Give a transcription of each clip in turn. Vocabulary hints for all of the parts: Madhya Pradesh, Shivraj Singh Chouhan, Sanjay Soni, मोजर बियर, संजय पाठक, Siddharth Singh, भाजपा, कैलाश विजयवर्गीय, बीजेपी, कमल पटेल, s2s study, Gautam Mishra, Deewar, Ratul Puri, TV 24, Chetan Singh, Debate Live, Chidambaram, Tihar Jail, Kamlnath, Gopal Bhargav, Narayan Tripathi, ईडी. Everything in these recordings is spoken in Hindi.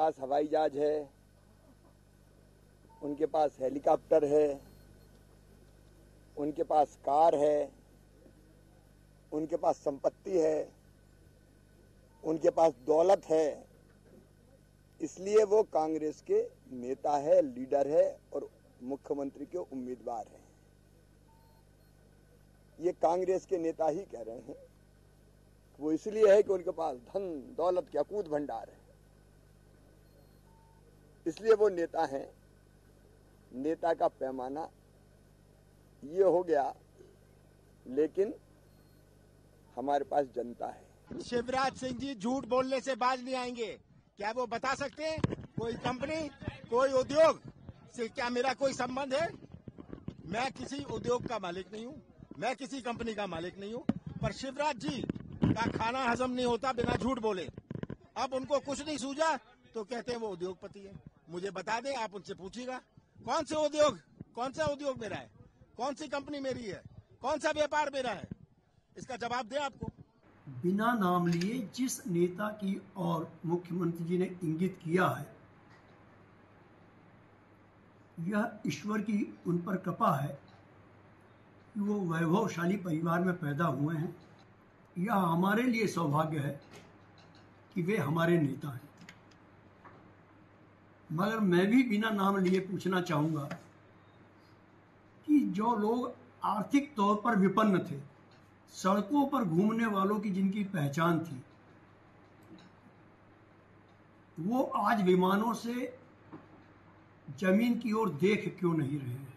पास हवाई जहाज है, उनके पास हेलीकॉप्टर है, उनके पास कार है, उनके पास संपत्ति है, उनके पास दौलत है, इसलिए वो कांग्रेस के नेता है, लीडर है और मुख्यमंत्री के उम्मीदवार हैं। ये कांग्रेस के नेता ही कह रहे हैं वो इसलिए है कि उनके पास धन दौलत के अकूत भंडार है, इसलिए वो नेता हैं। नेता का पैमाना ये हो गया, लेकिन हमारे पास जनता है। शिवराज सिंह जी झूठ बोलने से बाज नहीं आएंगे, क्या वो बता सकते हैं कोई कंपनी, कोई उद्योग से क्या मेरा कोई संबंध है? मैं किसी उद्योग का मालिक नहीं हूँ, मैं किसी कंपनी का मालिक नहीं हूँ, पर शिवराज जी का खाना हजम नहीं होता बिना झूठ बोले। अब उनको कुछ नहीं सूझा तो कहते हैं वो उद्योगपति है। मुझे बता दें, आप उनसे पूछिएगा कौन सा उद्योग मेरा है, कौन सी कंपनी मेरी है, कौन सा व्यापार मेरा है, इसका जवाब दें। आपको बिना नाम लिए जिस नेता की और मुख्यमंत्री जी ने इंगित किया है, यह ईश्वर की उन पर कृपा है कि वो वैभवशाली परिवार में पैदा हुए हैं। यह हमारे लिए सौभाग्य है कि वे हमारे नेता हैं। मगर मैं भी बिना नाम लिए पूछना चाहूँगा कि जो लोग आर्थिक तौर पर विपन्न थे, सड़कों पर घूमने वालों की जिनकी पहचान थी, वो आज विमानों से जमीन की ओर देख क्यों नहीं रहे हैं?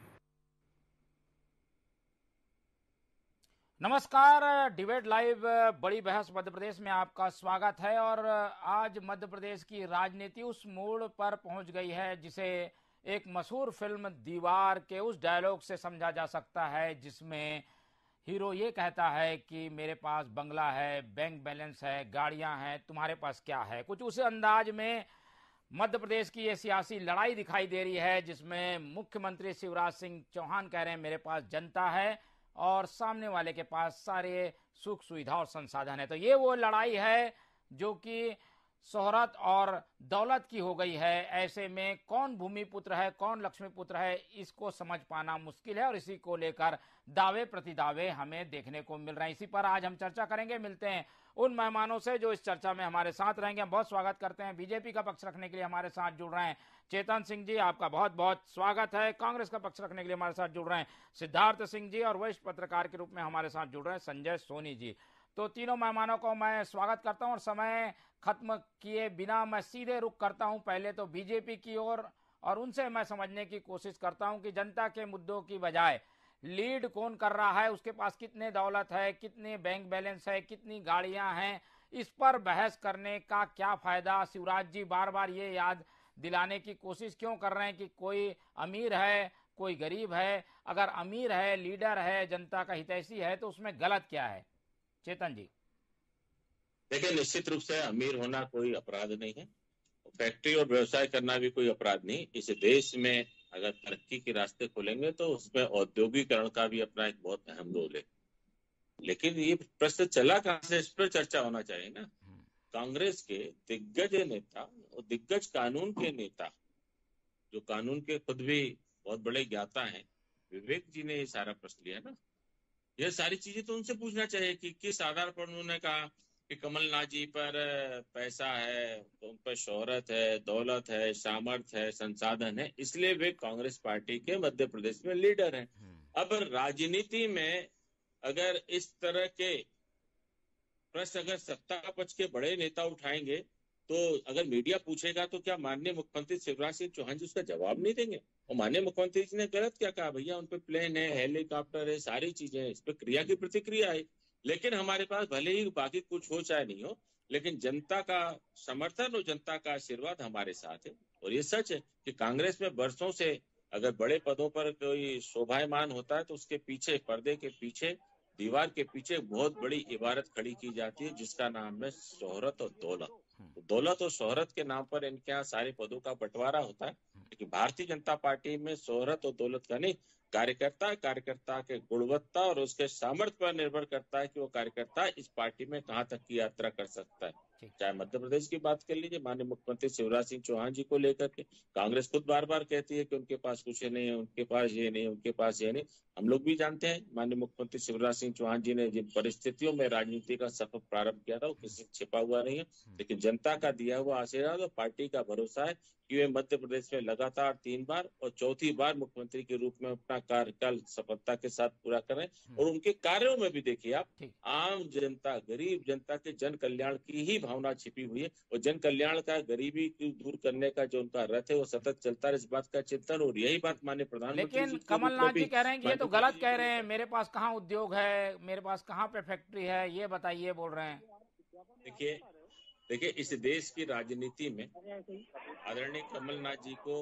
नमस्कार, डिबेट लाइव बड़ी बहस मध्य प्रदेश में आपका स्वागत है। और आज मध्य प्रदेश की राजनीति उस मोड़ पर पहुंच गई है जिसे एक मशहूर फिल्म दीवार के उस डायलॉग से समझा जा सकता है, जिसमें हीरो ये कहता है कि मेरे पास बंगला है, बैंक बैलेंस है, गाड़ियां हैं, तुम्हारे पास क्या है? कुछ उस अंदाज में मध्य प्रदेश की ये सियासी लड़ाई दिखाई दे रही है, जिसमें मुख्यमंत्री शिवराज सिंह चौहान कह रहे हैं मेरे पास जनता है और सामने वाले के पास सारे सुख सुविधा और संसाधन है। तो ये वो लड़ाई है जो कि शोहरत और दौलत की हो गई है। ऐसे में कौन भूमिपुत्र है, कौन लक्ष्मीपुत्र है, इसको समझ पाना मुश्किल है और इसी को लेकर दावे प्रतिदावे हमें देखने को मिल रहे हैं। इसी पर आज हम चर्चा करेंगे। मिलते हैं उन मेहमानों से जो इस चर्चा में हमारे साथ रहेंगे। हम बहुत स्वागत करते हैं, बीजेपी का पक्ष रखने के लिए हमारे साथ जुड़ रहे हैं चेतन सिंह जी, आपका बहुत बहुत स्वागत है। कांग्रेस का पक्ष रखने के लिए हमारे साथ जुड़ रहे हैं सिद्धार्थ सिंह जी, और वरिष्ठ पत्रकार के रूप में हमारे साथ जुड़ रहे हैं संजय सोनी जी। तो तीनों मेहमानों को मैं स्वागत करता हूं और समय खत्म किए बिना मैं सीधे रुख करता हूं पहले तो बीजेपी की ओर और उनसे मैं समझने की कोशिश करता हूं कि जनता के मुद्दों की बजाय लीड कौन कर रहा है, उसके पास कितने दौलत है, कितने बैंक बैलेंस है, कितनी गाड़ियां हैं। इस पर बहस करने का क्या फायदा? शिवराज जी बार बार ये याद दिलाने की कोशिश क्यों कर रहे हैं कि कोई अमीर है, कोई गरीब है? अगर अमीर है, लीडर है, जनता का हितैषी है, तो उसमें गलत क्या है? चेतन जी, देखिए, निश्चित रूप से अमीर होना कोई अपराध नहीं है, फैक्ट्री और व्यवसाय करना भी कोई अपराध नहीं। इस देश में अगर तरक्की के रास्ते खोलेंगे तो उसमें औद्योगिकरण का भी अपना एक बहुत अहम रोल है। लेकिन ये प्रश्न चला कहाँ से, इस पर चर्चा होना चाहिए ना। कांग्रेस के दिग्गज नेता और दिग्गज कानून के नेता, जो कानून के खुद भी बहुत बड़े ज्ञाता हैं, विवेक जी ने ये सारा प्रश्न लिया ना। यह सारी चीजें तो उनसे पूछना चाहिए कि किस आधार पर उन्होंने कहा कि कमलनाथ जी पर पैसा है, उन पर शोहरत है, दौलत है, सामर्थ्य है, संसाधन है, इसलिए वे कांग्रेस पार्टी के मध्य प्रदेश में लीडर हैं। अब राजनीति में अगर इस तरह के प्रश्न अगर सत्ता पक्ष के बड़े नेता उठाएंगे तो अगर मीडिया पूछेगा तो क्या माननीय मुख्यमंत्री शिवराज सिंह चौहान जी उसका जवाब नहीं देंगे? और माननीय मुख्यमंत्री जी ने गलत क्या कहा? भैया, उन पे प्लेन है, हेलीकॉप्टर है, सारी चीजें, इस पे क्रिया की प्रतिक्रिया है। लेकिन हमारे पास भले ही बाकी कुछ हो चाहे नहीं हो, लेकिन जनता का समर्थन और जनता का आशीर्वाद हमारे साथ है। और ये सच है कि कांग्रेस में बरसों से अगर बड़े पदों पर कोई शोभायमान होता है तो उसके पीछे, पर्दे के पीछे, दीवार के पीछे बहुत बड़ी इबारत खड़ी की जाती है, जिसका नाम है शोहरत और दौलत। दौलत और शोहरत के नाम पर इनके यहाँ सारे पदों का बंटवारा होता है। लेकिन भारतीय जनता पार्टी में शोहरत और दौलत का नहीं, कार्यकर्ता के गुणवत्ता और उसके सामर्थ्य पर निर्भर करता है कि वो कार्यकर्ता इस पार्टी में कहाँ तक की यात्रा कर सकता है। चाहे मध्य प्रदेश की बात कर लीजिए, माननीय मुख्यमंत्री शिवराज सिंह चौहान जी को लेकर के कांग्रेस खुद बार बार कहती है कि उनके पास कुछ नहीं है, उनके पास ये नहीं, उनके पास ये नहीं। हम लोग भी जानते हैं माननीय मुख्यमंत्री शिवराज सिंह चौहान जी ने जिन परिस्थितियों में राजनीति का सफर प्रारंभ किया था वो किसी छिपा हुआ नहीं है, लेकिन जनता का दिया हुआ आशीर्वाद और पार्टी का भरोसा है कि वे मध्य प्रदेश में लगातार 3 बार और 4थी बार मुख्यमंत्री के रूप में अपना कार्यकाल सफलता के साथ पूरा करें। और उनके कार्यों में भी देखिए आप, आम जनता, गरीब जनता के जन कल्याण की ही भावना छिपी हुई है और जन कल्याण का, गरीबी को दूर करने का जो उनका रथ है वो सतत चलता है, इस बात का चिंतन। और यही बात माननीय प्रधानमंत्री, लेकिन कमलनाथ जी कह रहे हैं कि ये तो गलत कह रहे हैं, मेरे पास कहाँ उद्योग है, मेरे पास कहाँ पे फैक्ट्री है, ये बताइए बोल रहे हैं। देखिए इस देश की राजनीति में आदरणीय कमलनाथ जी को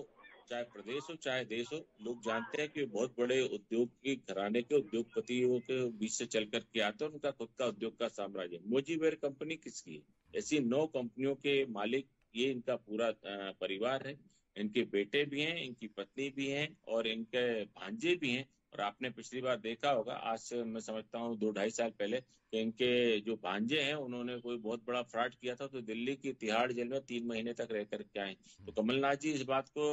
चाहे प्रदेश हो चाहे देश हो, लोग जानते हैं कि बहुत बड़े उद्योग के घराने के उद्योगपतियों के बीच से चल करके आते हैं, उनका खुद का उद्योग का साम्राज्य। मोजीवेयर कंपनी किसकी है? ऐसी 9 कंपनियों के मालिक ये इनका पूरा परिवार है, इनके बेटे भी हैं, इनकी पत्नी भी हैं और इनके भांजे भी हैं। और आपने पिछली बार देखा होगा, आज से मैं समझता हूँ 2-2.5 साल पहले, कि इनके जो भांजे हैं उन्होंने कोई बहुत बड़ा फ्रॉड किया था तो दिल्ली की तिहाड़ जेल में 3 महीने तक रह करके आए। तो कमलनाथ जी इस बात को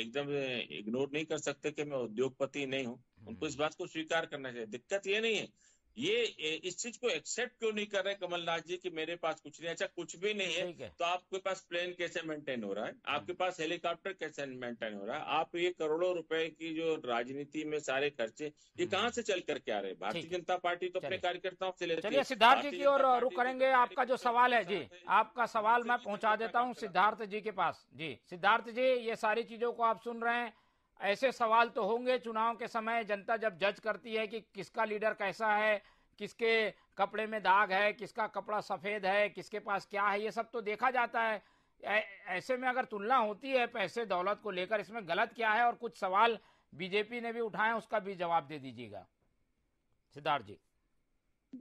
एकदम इग्नोर नहीं कर सकते कि मैं उद्योगपति नहीं हूँ, उनको इस बात को स्वीकार करना चाहिए। दिक्कत ये नहीं है, ये इस चीज को एक्सेप्ट क्यों नहीं कर रहे कमलनाथ जी कि मेरे पास कुछ नहीं। अच्छा कुछ भी नहीं है तो आपके पास प्लेन कैसे मेंटेन हो रहा है, आपके पास हेलीकॉप्टर कैसे मेंटेन हो रहा है, आप ये करोड़ों रुपए की जो राजनीति में सारे खर्चे ये कहाँ से चल करके आ रहे हैं? भारतीय जनता पार्टी तो अपने कार्यकर्ताओं से लेती है। चलिए सिद्धार्थ जी की ओर रुख करेंगे, आपका जो सवाल है जी, आपका सवाल मैं पहुँचा देता हूँ सिद्धार्थ जी के पास। जी सिद्धार्थ जी, ये सारी चीजों को आप सुन रहे हैं, ऐसे सवाल तो होंगे चुनाव के समय, जनता जब जज करती है कि किसका लीडर कैसा है, किसके कपड़े में दाग है, किसका कपड़ा सफेद है, किसके पास क्या है, ये सब तो देखा जाता है। ऐसे में अगर तुलना होती है पैसे दौलत को लेकर, इसमें गलत क्या है? और कुछ सवाल बीजेपी ने भी उठाए, उसका भी जवाब दे दीजिएगा सिद्धार्थ जी।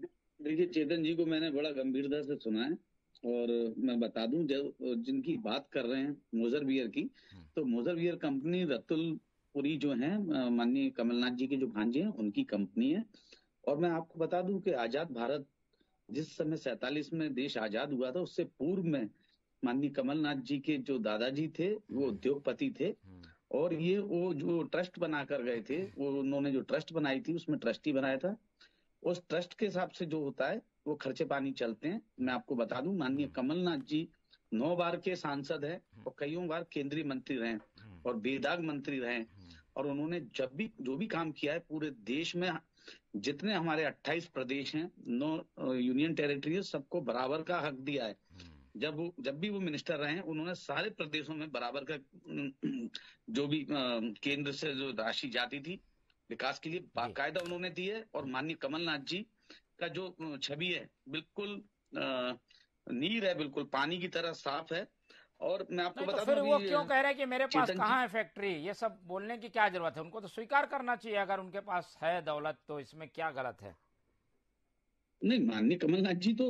देखिए चेतन जी को मैंने बड़ा गंभीरता से सुना है और मैं बता दूं, जब जिनकी बात कर रहे हैं मोजर बियर की, तो मोजर बियर कंपनी रतुल पुरी जो है माननीय कमलनाथ जी के जो भांजे हैं उनकी कंपनी है। और मैं आपको बता दूं कि आजाद भारत जिस समय 47 में देश आजाद हुआ था, उससे पूर्व में माननीय कमलनाथ जी के जो दादाजी थे वो उद्योगपति थे और ये वो जो ट्रस्ट बना कर गए थे, वो उन्होंने जो ट्रस्ट बनाई थी उसमें ट्रस्टी बनाया था। उस ट्रस्ट के हिसाब से जो होता है वो खर्चे पानी चलते हैं। मैं आपको बता दूं माननीय कमलनाथ जी 9 बार के सांसद हैं और कईयों बार केंद्रीय मंत्री रहे और बेदाग मंत्री रहे, और उन्होंने जब भी जो भी काम किया है पूरे देश में जितने हमारे 28 प्रदेश हैं, 9 यूनियन टेरिटरी है, सबको बराबर का हक दिया है। जब भी वो मिनिस्टर रहे हैं उन्होंने सारे प्रदेशों में बराबर का जो भी केंद्र से जो राशि जाती थी विकास के लिए बाकायदा उन्होंने दी है। और माननीय कमलनाथ जी का जो छवि है बिल्कुल नीर है, बिल्कुल पानी की तरह साफ है। और मैं आपको बता दूं, फिर वो क्यों कह रहे हैं कि मेरे पास कहाँ है फैक्ट्री, ये सब बोलने की क्या जरूरत है? उनको तो स्वीकार करना चाहिए अगर उनके पास है दौलत, तो इसमें क्या गलत है? नहीं, माननीय कमलनाथ जी तो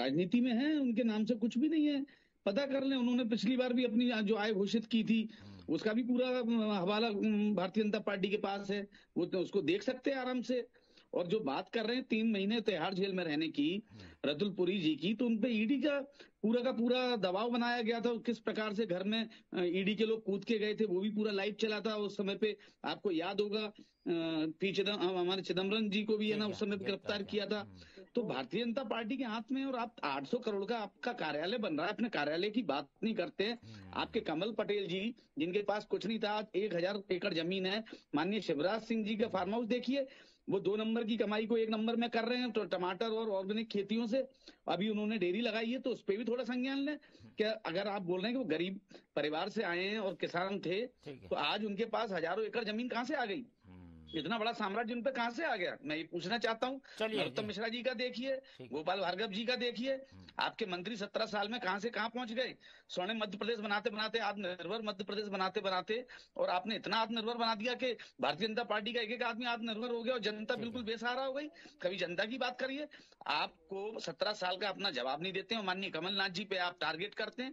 राजनीति में है, उनके नाम से कुछ भी नहीं है, पता कर लें। उन्होंने पिछली बार भी अपनी जो आय घोषित की थी उसका भी पूरा हवाला भारतीय जनता पार्टी के पास है, वो उसको देख सकते हैं आराम से। और जो बात कर रहे हैं 3 महीने तिहाड़ जेल में रहने की रतुल पुरी जी की, तो उनपे ईडी का पूरा दबाव बनाया गया था। किस प्रकार से घर में ईडी के लोग कूद के गए थे वो भी पूरा लाइव चला था उस समय पे। आपको याद होगा हमारे चिदम्बरम जी को भी है ना उस समय गिरफ्तार किया था। तो भारतीय जनता पार्टी के हाथ में, और आप 800 करोड़ का आपका कार्यालय बन रहा है, अपने कार्यालय की बात नहीं करते हैं। आपके कमल पटेल जी जिनके पास कुछ नहीं था, 1000 एकड़ जमीन है। माननीय शिवराज सिंह जी का फार्म हाउस देखिए, वो 2 नंबर की कमाई को 1 नंबर में कर रहे हैं, तो टमाटर और ऑर्गेनिक खेतियों से। अभी उन्होंने डेयरी लगाई है, तो उस पर भी थोड़ा संज्ञान लें। क्या अगर आप बोल रहे हैं कि वो गरीब परिवार से आए हैं और किसान थे, तो आज उनके पास 1000 एकड़ जमीन कहाँ से आ गई? इतना बड़ा साम्राज्य उनपे कहाँ से आ गया? मैं ये पूछना चाहता हूँ। गौतम मिश्रा जी का देखिए, गोपाल भार्गव जी का देखिए, आपके मंत्री 17 साल में कहाँ से कहाँ पहुंच गए। स्वर्णिम मध्य प्रदेश बनाते बनाते, आत्मनिर्भर मध्य प्रदेश बनाते बनाते, और आपने इतना आत्मनिर्भर बना दिया कि भारतीय जनता पार्टी का एक आदमी आत्मनिर्भर हो गया और जनता बिल्कुल बेसहारा हो गई। कभी जनता की बात करिए। आपको 17 साल का अपना जवाब नहीं देते और माननीय कमलनाथ जी पे आप टारगेट करते हैं।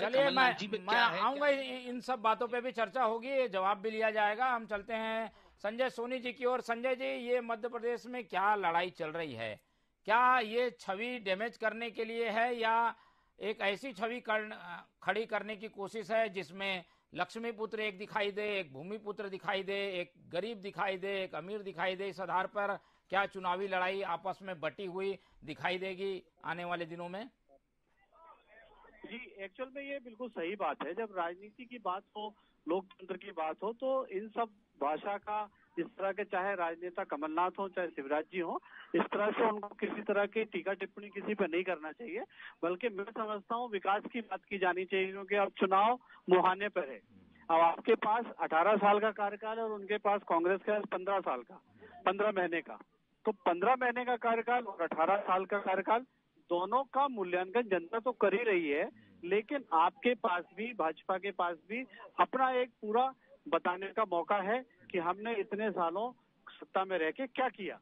कमलनाथ जी पे आऊंगा, इन सब बातों पर भी चर्चा होगी, जवाब भी लिया जाएगा। हम चलते हैं संजय सोनी जी की ओर। संजय जी, ये मध्य प्रदेश में क्या लड़ाई चल रही है? क्या ये छवि डैमेज करने के लिए है या एक ऐसी छवि खड़ी करने की कोशिश है जिसमें लक्ष्मी पुत्र एक दिखाई दे, एक भूमि पुत्र दिखाई दे, एक गरीब दिखाई दे, एक अमीर दिखाई दे। इस आधार पर क्या चुनावी लड़ाई आपस में बटी हुई दिखाई देगी आने वाले दिनों में? जी, एक्चुअल में ये बिल्कुल सही बात है। जब राजनीति की बात हो, लोकतंत्र की बात हो, तो इन सब भाषा का इस तरह के, चाहे राजनेता कमलनाथ हो चाहे शिवराज जी हो, इस तरह से उनको किसी तरह की टीका टिप्पणी किसी पर नहीं करना चाहिए। बल्कि मैं समझता हूँ विकास की बात की जानी चाहिए, क्योंकि अब चुनाव मुहाने पर है। अब आपके पास 18 साल का कार्यकाल और उनके पास कांग्रेस का 15 साल का, 15 महीने का, तो 15 महीने का कार्यकाल और 18 साल का कार्यकाल, दोनों का मूल्यांकन जनता तो कर ही रही है। लेकिन आपके पास भी, भाजपा के पास भी, अपना एक पूरा बताने का मौका है कि हमने इतने सालों सत्ता में रह के क्या किया।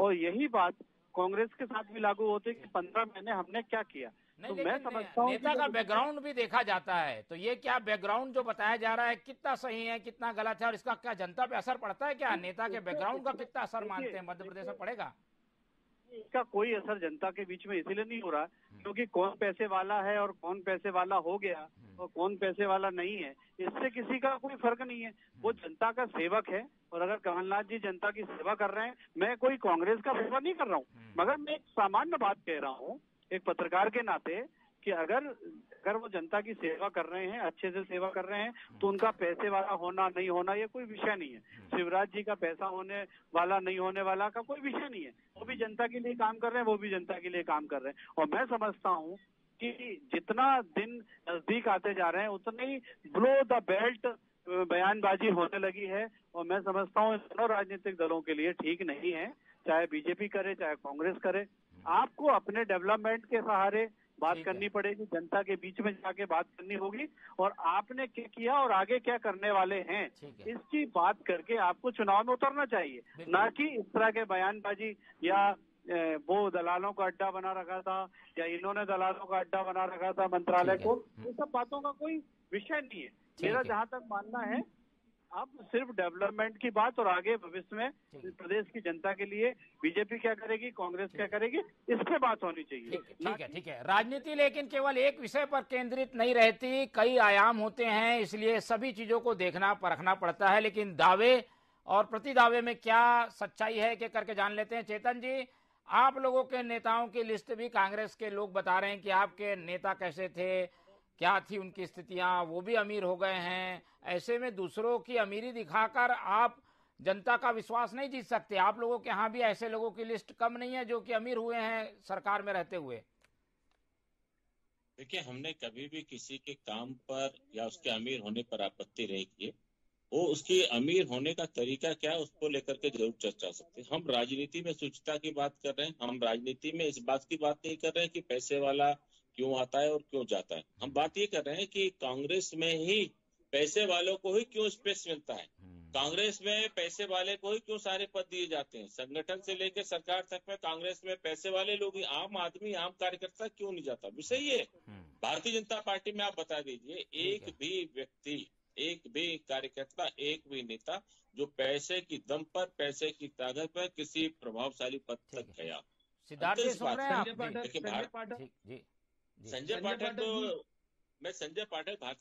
और यही बात कांग्रेस के साथ भी लागू होती है कि 15 महीने हमने क्या किया। तो मैं समझता हूँ नेता का बैकग्राउंड भी देखा जाता है। तो ये क्या बैकग्राउंड जो बताया जा रहा है कितना सही है, कितना गलत है, और इसका क्या जनता पे असर पड़ता है? क्या नेता के बैकग्राउंड का कितना असर मानते हैं मध्य प्रदेश में पड़ेगा? इसका कोई असर जनता के बीच में इसीलिए नहीं हो रहा क्योंकि कौन पैसे वाला है और कौन पैसे वाला हो गया और कौन पैसे वाला नहीं है, इससे किसी का कोई फर्क नहीं है। वो जनता का सेवक है, और अगर कमलनाथ जी जनता की सेवा कर रहे हैं, मैं कोई कांग्रेस का सेवा नहीं कर रहा हूँ, मगर मैं एक सामान्य बात कह रहा हूँ एक पत्रकार के नाते कि अगर वो जनता की सेवा कर रहे हैं, अच्छे से सेवा कर रहे हैं, तो उनका पैसे वाला होना नहीं होना ये कोई विषय नहीं है। शिवराज जी का पैसा होने वाला नहीं होने वाला का कोई विषय नहीं है। वो भी जनता के लिए काम कर रहे हैं, वो भी जनता के लिए काम कर रहे हैं। और मैं समझता हूँ कि जितना दिन नजदीक आते जा रहे हैं उतनी ब्लो द बेल्ट बयानबाजी होने लगी है, और मैं समझता हूँ दोनों राजनीतिक दलों के लिए ठीक नहीं है, चाहे बीजेपी करे चाहे कांग्रेस करे। आपको अपने डेवलपमेंट के सहारे बात करनी पड़ेगी, जनता के बीच में जाके बात करनी होगी, और आपने क्या किया और आगे क्या करने वाले हैं, इसकी बात करके आपको चुनाव में उतरना चाहिए, ना कि इस तरह के बयानबाजी या वो दलालों का अड्डा बना रखा था या इन्होंने दलालों का अड्डा बना रखा था मंत्रालय को, ये सब बातों का कोई विषय नहीं है। मेरा जहाँ तक मानना है अब सिर्फ डेवलपमेंट की बात और आगे भविष्य में प्रदेश की जनता के लिए बीजेपी क्या करेगी, कांग्रेस क्या करेगी, इस पे बात होनी चाहिए। ठीक है। राजनीति लेकिन केवल एक विषय पर केंद्रित नहीं रहती, कई आयाम होते हैं, इसलिए सभी चीजों को देखना परखना पड़ता है। लेकिन दावे और प्रति दावे में क्या सच्चाई है कि करके जान लेते हैं। चेतन जी, आप लोगों के नेताओं की लिस्ट भी कांग्रेस के लोग बता रहे हैं कि आपके नेता कैसे थे, क्या थी उनकी स्थितियां, वो भी अमीर हो गए हैं। ऐसे में दूसरों की अमीरी दिखाकर आप जनता का विश्वास नहीं जीत सकते। आप लोगों के यहाँ भी ऐसे लोगों की लिस्ट कम नहीं है जो कि अमीर हुए हैं सरकार में रहते हुए। देखिए, हमने कभी भी किसी के काम पर या उसके अमीर होने पर आपत्ति नहीं की। वो उसकी अमीर होने का तरीका क्या है उसको लेकर के जरूर चर्चा कर सकते। हम राजनीति में शुचिता की बात कर रहे हैं, हम राजनीति में इस बात की बात नहीं कर रहे हैं कि पैसे वाला क्यों आता है और क्यों जाता है। हम बात ये कर रहे हैं कि कांग्रेस में ही पैसे वालों को ही क्यों स्पेस मिलता है, कांग्रेस में पैसे वाले को ही क्यों सारे पद दिए जाते हैं। संगठन से लेकर सरकार तक में कांग्रेस में पैसे वाले लोग ही, आम आदमी आम कार्यकर्ता क्यों नहीं जाता। विषय ये भारतीय जनता पार्टी में आप बता दीजिए, एक भी व्यक्ति, एक भी कार्यकर्ता, एक भी नेता जो पैसे की दम पर, पैसे की ताकत पर किसी प्रभावशाली पद तक गया। संजय पाठक भारतीय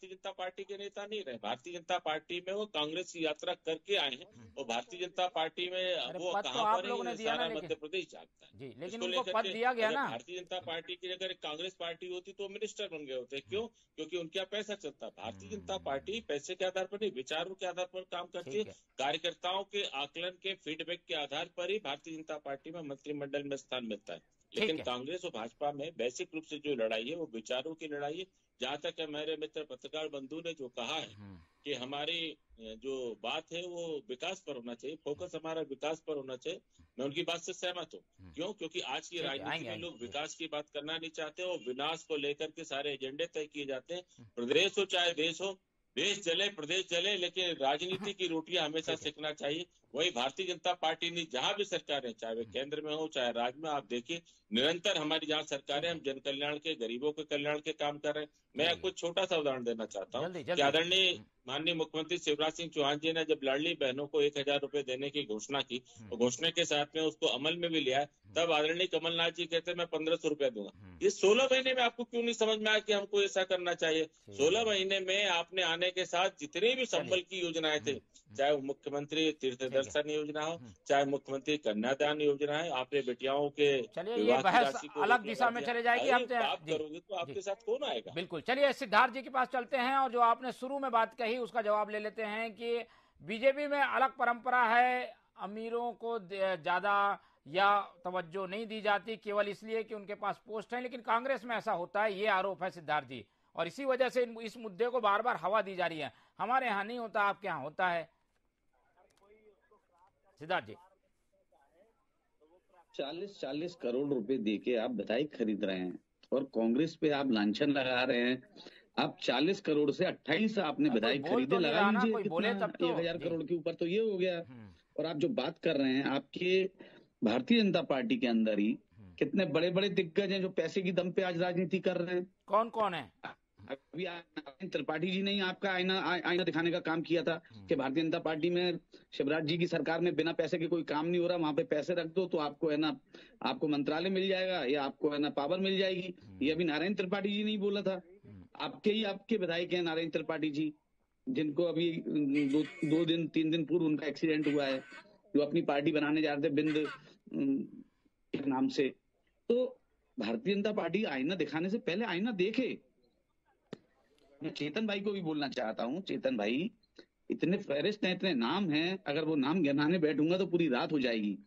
जनता पार्टी के नेता नहीं रहे। भारतीय जनता पार्टी में वो कांग्रेस की यात्रा करके आए हैं, और भारतीय जनता पार्टी में वो कहाँ पर सारा मध्य प्रदेश जानता है। लेकिन उनको पद दिया गया ना। भारतीय जनता पार्टी की अगर कांग्रेस पार्टी होती तो मिनिस्टर बन गए होते। क्यों? क्योंकि उनका पैसा चलता। भारतीय जनता पार्टी पैसे के आधार पर नहीं, विचारों के आधार पर काम करती है। कार्यकर्ताओं के आकलन के फीडबैक के आधार पर ही भारतीय जनता पार्टी में मंत्रिमंडल में स्थान मिलता है। लेकिन कांग्रेस और भाजपा में बेसिक रूप से जो लड़ाई है वो विचारों की लड़ाई है। जहाँ तक हमारे मित्र पत्रकार बंधु ने जो कहा है कि हमारी जो बात है वो विकास पर होना चाहिए, फोकस हमारा विकास पर होना चाहिए, मैं उनकी बात से सहमत हूँ। क्यों? क्योंकि आज की राजनीति में लोग विकास की बात करना नहीं चाहते और विनाश को लेकर के सारे एजेंडे तय किए जाते हैं। प्रदेश हो चाहे देश हो, देश जले प्रदेश जले, लेकिन राजनीति की रोटियां हमेशा सीखना चाहिए। वही भारतीय जनता पार्टी ने जहां भी सरकार है, चाहे वे केंद्र में हो चाहे राज्य में, आप देखिए निरंतर हमारी जहां सरकार है हम जन कल्याण के, गरीबों के कल्याण के काम कर रहे हैं। मैं कुछ छोटा सा उदाहरण देना चाहता हूँ कि आदरणीय माननीय मुख्यमंत्री शिवराज सिंह चौहान जी ने जब लाडली बहनों को 1,000 रुपए देने की घोषणा की और घोषणा के साथ में उसको अमल में भी लिया, तब आदरणीय कमलनाथ जी कहते मैं 1,500 रुपया दूंगा। ये 16 महीने में आपको क्यों नहीं समझ में आया कि हमको ऐसा करना चाहिए? 16 महीने में आपने आने के साथ जितनी भी संबल की योजनाएं थी, चाहे वो मुख्यमंत्री तीर्थ दर्शन योजना हो, चाहे मुख्यमंत्री कन्यादान योजना है, आपने बेटियाओं के अलग दिशा में चले जाएगी, आप करोगे तो आपके साथ कौन आएगा? बिल्कुल, चलिए सिद्धार्थ जी के पास चलते हैं और जो आपने शुरू में बात कही उसका जवाब ले लेते हैं कि बीजेपी में अलग परंपरा है, अमीरों को ज्यादा या तवज्जो नहीं दी जाती केवल इसलिए कि उनके पास पोस्ट है, लेकिन कांग्रेस में ऐसा होता है, ये आरोप है सिद्धार्थ जी, और इसी वजह से इस मुद्दे को बार बार हवा दी जा रही है। हमारे यहाँ नहीं होता, आपके यहाँ होता है। सिद्धार्थ जी, 40-40 करोड़ रुपए दे के आप बधाई खरीद रहे हैं और कांग्रेस पे आप लांछन लगा रहे हैं। आप 40 करोड़ से 28 आपने बधाई खरीदे, लगा लीजिए 1,000 करोड़ के ऊपर, तो ये हो गया। और आप जो बात कर रहे हैं, आपके भारतीय जनता पार्टी के अंदर ही कितने बड़े बड़े दिग्गज हैं जो पैसे की दम पे आज राजनीति कर रहे हैं। कौन कौन है? अभी नारायण त्रिपाठी जी ने आपका आईना दिखाने का काम किया था कि भारतीय जनता पार्टी में शिवराज जी की सरकार में बिना पैसे के कोई काम नहीं हो रहा, वहां पे पैसे रख दो तो आपको है ना, आपको मंत्रालय मिल जाएगा या आपको है ना पावर मिल जाएगी। ये अभी नारायण त्रिपाठी जी ने ही बोला था, आपके ही आपके विधायक हैं नारायण त्रिपाठी जी, जिनको अभी दो दिन तीन दिन पूर्व उनका एक्सीडेंट हुआ है, जो अपनी पार्टी बनाने जा रहे थे बिंद के नाम से। तो भारतीय जनता पार्टी आईना दिखाने से पहले आईना देखे। मैं चेतन भाई को भी बोलना चाहता हूँ, चेतन भाई इतने फहरिस्त हैं, इतने नाम हैं, अगर वो नाम गिनाने बैठूंगा तो पूरी रात हो जाएगी।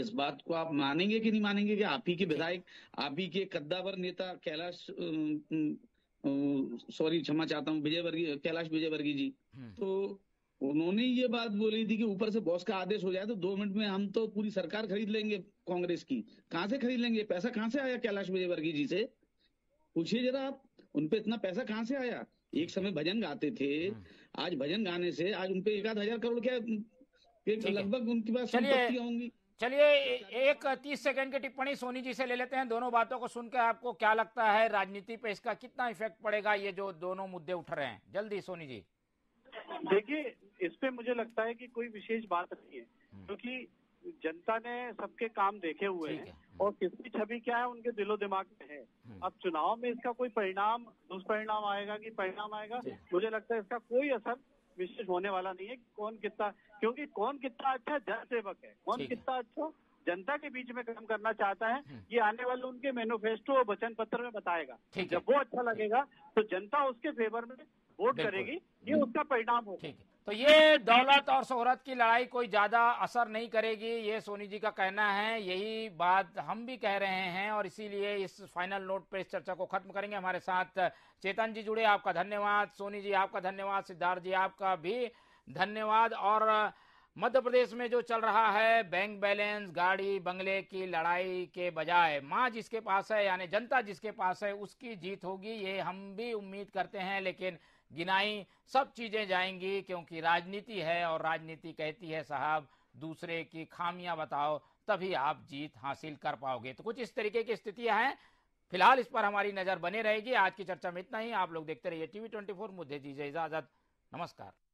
इस बात को आप मानेंगे कि नहीं मानेंगे कि आप ही के विधायक, आप ही के कद्दावर नेता कैलाश, सॉरी क्षमा चाहता हूँ, विजयवर्गीय, कैलाश विजयवर्गीय जी, तो उन्होंने ये बात बोली थी कि ऊपर से बॉस का आदेश हो जाए तो 2 मिनट में हम तो पूरी सरकार खरीद लेंगे कांग्रेस की। कहाँ से खरीद लेंगे? पैसा कहाँ से आया कैलाश विजयवर्गीय जी से पूछिए जरा आप, उनपे इतना पैसा कहाँ से आया? एक समय भजन गाते थे, आज भजन गाने से आज उनपे 1,000 करोड़ क्या लगभग उनके पास संपत्तियां होंगी। चलिए 30 सेकंड की टिप्पणी सोनी जी से ले लेते हैं। दोनों बातों को सुनकर आपको क्या लगता है राजनीति पे इसका कितना इफेक्ट पड़ेगा, ये जो दोनों मुद्दे उठ रहे हैं? जल्दी सोनी जी। देखिए, इस पे मुझे लगता है कि कोई विशेष बात नहीं है, क्योंकि जनता ने सबके काम देखे हुए हैं और किसकी छवि क्या है उनके दिलो दिमाग में है। अब चुनाव में इसका कोई परिणाम, दुष्परिणाम आएगा कि परिणाम आएगा, मुझे लगता है इसका कोई असर विशेष होने वाला नहीं है। कौन कितना, क्योंकि कौन कितना अच्छा जनसेवक है, कौन कितना अच्छा जनता के बीच में काम करना चाहता है, ये आने वाले उनके मैनिफेस्टो और वचन पत्र में बताएगा। जब वो अच्छा लगेगा तो जनता उसके फेवर में वोट करेगी, ये उसका परिणाम होगा। तो ये दौलत और शोहरत की लड़ाई कोई ज्यादा असर नहीं करेगी, ये सोनी जी का कहना है। यही बात हम भी कह रहे हैं और इसीलिए इस फाइनल नोट पर इस चर्चा को खत्म करेंगे। हमारे साथ चेतन जी जुड़े, आपका धन्यवाद। सोनी जी आपका धन्यवाद। सिद्धार्थ जी आपका भी धन्यवाद। और मध्य प्रदेश में जो चल रहा है, बैंक बैलेंस, गाड़ी, बंगले की लड़ाई के बजाय माँ जिसके पास है यानी जनता जिसके पास है उसकी जीत होगी, ये हम भी उम्मीद करते हैं। लेकिन गिनाई सब चीजें जाएंगी क्योंकि राजनीति है और राजनीति कहती है साहब दूसरे की खामियां बताओ तभी आप जीत हासिल कर पाओगे। तो कुछ इस तरीके की स्थितियां हैं। फिलहाल इस पर हमारी नजर बने रहेगी। आज की चर्चा में इतना ही। आप लोग देखते रहिए टीवी 24। मुझे दीजिए इजाजत। नमस्कार।